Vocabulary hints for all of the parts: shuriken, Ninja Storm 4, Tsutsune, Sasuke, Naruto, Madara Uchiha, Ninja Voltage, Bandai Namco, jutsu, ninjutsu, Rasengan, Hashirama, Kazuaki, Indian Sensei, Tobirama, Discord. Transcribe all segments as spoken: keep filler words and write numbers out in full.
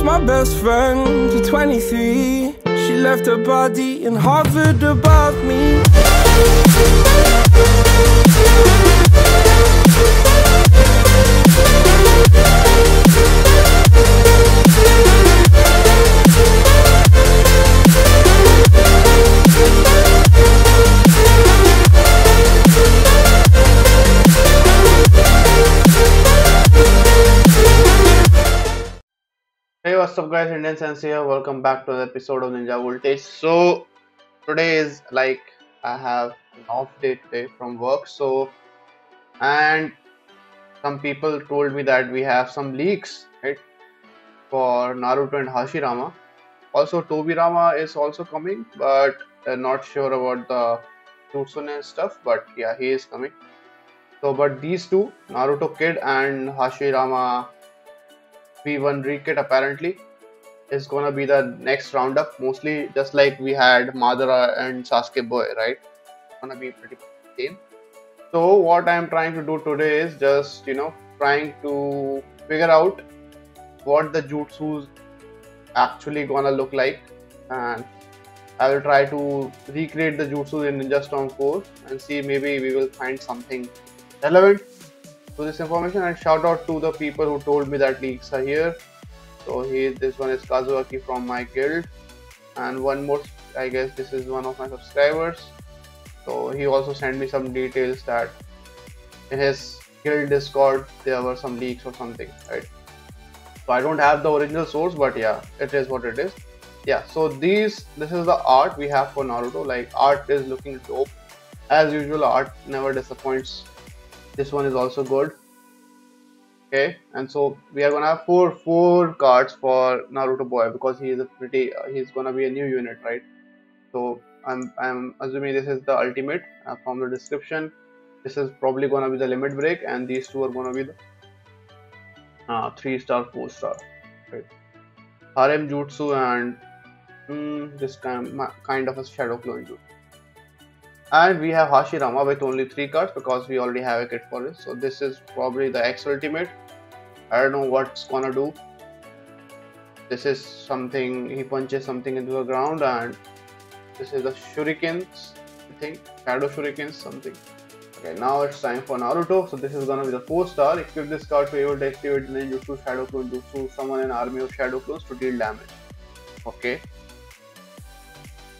lost my best friend to twenty-three. She left her body and hovered above me. Hey, what's up guys, Indian Sense here. Welcome back to the episode of Ninja Voltage. So today is like I have an off day today from work, so and some people told me that we have some leaks, right, for Naruto and Hashirama. Also Tobirama is also coming, but I'm not sure about the Tsutsune stuff, but yeah, he is coming. So but these two, Naruto Kid and Hashirama V one Rekit, apparently is gonna be the next roundup, mostly just like we had Madara and Sasuke boy, right? It's gonna be pretty same. So what I'm trying to do today is just, you know, trying to figure out what the jutsu's actually gonna look like, and I will try to recreate the jutsus in Ninja Storm four and see, maybe we will find something relevant to this information. And shout out to the people who told me that leaks are here. So he, this one is Kazuaki from my guild, and one more, I guess this is one of my subscribers. So he also sent me some details that in his guild Discord there were some leaks or something, right? So I don't have the original source, but yeah, it is what it is. Yeah, so these this is the art we have for Naruto. Like, art is looking dope as usual. Art never disappoints. This one is also good. Okay, and so we are gonna have four four cards for Naruto boy, because he is a pretty uh, he's gonna be a new unit, right? So I'm I'm assuming this is the ultimate uh, from the description. This is probably gonna be the limit break, and these two are gonna be the uh, three star, four star, right? Harem jutsu and mm, this kind kind of a shadow clone jutsu. And we have Hashirama with only three cards because we already have a kit for it. So this is probably the X ultimate. I don't know what's gonna do. This is something, he punches something into the ground, and this is the shurikens, I think, shadow shurikens something. Okay, now it's time for Naruto. So this is gonna be the four star. Equip this card to be able to activate Ninjutsu Shadow Clone Jutsu, summon an army of shadow clones to deal damage. Okay.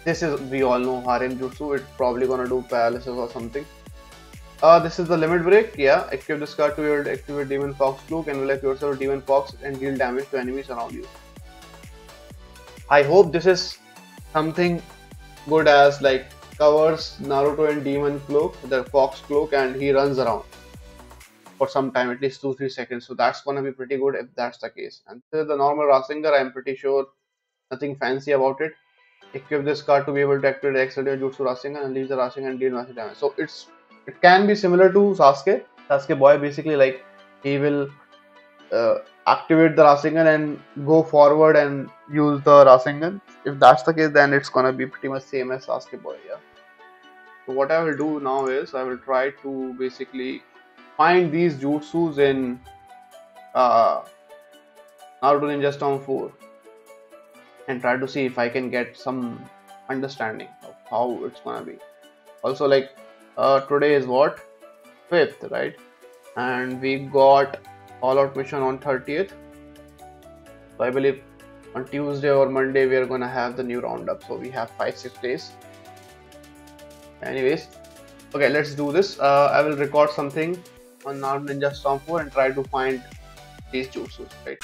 This is, we all know, Harem Jutsu. It's probably gonna do paralysis or something. Uh, this is the limit break. Yeah, equip this card to be able to activate Demon Fox Cloak, and will equip yourself Demon Fox and deal damage to enemies around you. I hope this is something good as like covers Naruto and Demon Cloak, the Fox Cloak, and he runs around for some time, at least two three seconds. So that's gonna be pretty good if that's the case. And this is the normal Rasengan. I'm pretty sure nothing fancy about it. Equip this card to be able to activate X ultimate Jutsu Rasengan and leave the Rasengan and deal massive damage. So it's it can be similar to Sasuke. Sasuke boy, basically, like he will uh, activate the Rasengan and go forward and use the Rasengan. If that's the case, then it's gonna be pretty much same as Sasuke boy. Yeah. So what I will do now is I will try to basically find these jutsus in uh, Naruto Ninja Storm four. And try to see if I can get some understanding of how it's gonna be. Also, like uh, today is what, fifth, right? And we got All Out Mission on thirtieth. So I believe on Tuesday or Monday we are gonna have the new roundup. So we have five six days. Anyways, okay, let's do this. Uh, I will record something on Naruto Ninja Storm four and try to find these jutsus, right?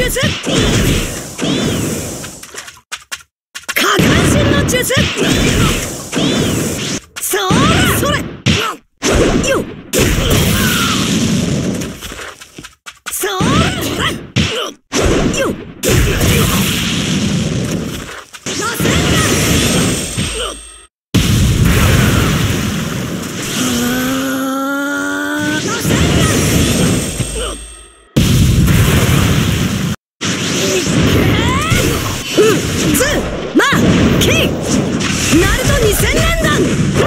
Naruto two thousand年弾 黒巻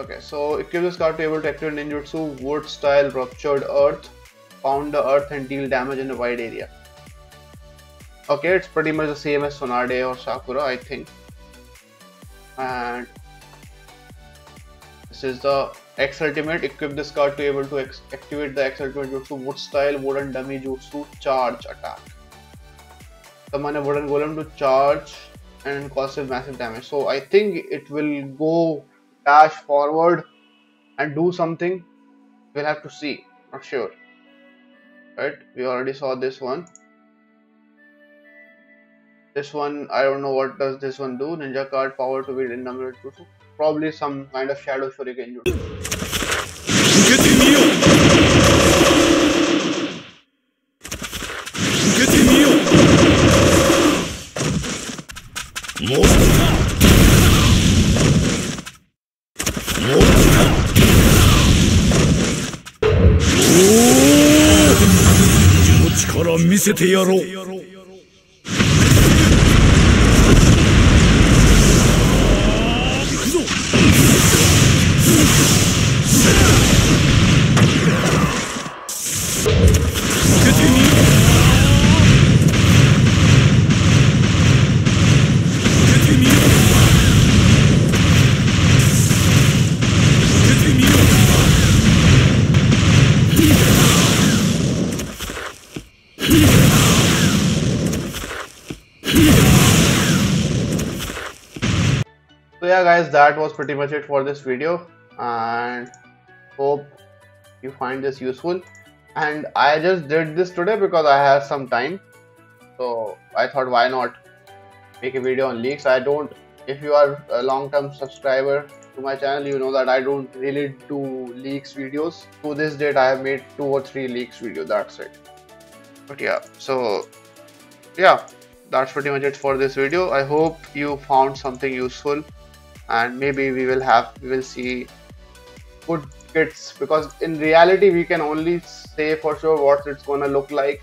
Okay, so equip this card to able to activate ninjutsu, wood style, ruptured earth, pound the earth and deal damage in a wide area. Okay, it's pretty much the same as Sonade or Sakura, I think. And this is the X Ultimate. Equip this card to able to activate the X Ultimate Jutsu, wood style, wooden dummy jutsu, charge attack. Summon a wooden golem to charge and causes massive damage. So I think it will go dash forward and do something. We'll have to see. Not sure. Right? We already saw this one. This one, I don't know what does this one do. Ninja card power to be denominated to probably some kind of shadow shuriken jutsu. Yeah guys, that was pretty much it for this video, and hope you find this useful. And I just did this today because I have some time, so I thought why not make a video on leaks. I don't, if you are a long-term subscriber to my channel, you know that I don't really do leaks videos. To this date I have made two or three leaks videos, that's it. But yeah, so yeah, that's pretty much it for this video. I hope you found something useful. And maybe we will have, we will see good kits, because in reality we can only say for sure what it's gonna look like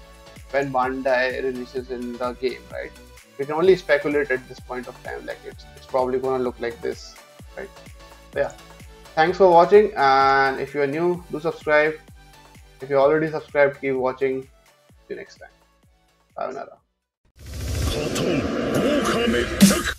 when Bandai releases in the game, right? We can only speculate at this point of time, like it's, it's probably gonna look like this, right? So yeah, thanks for watching, and if you're new, do subscribe. If you're already subscribed, keep watching. See you next time. Sayonara.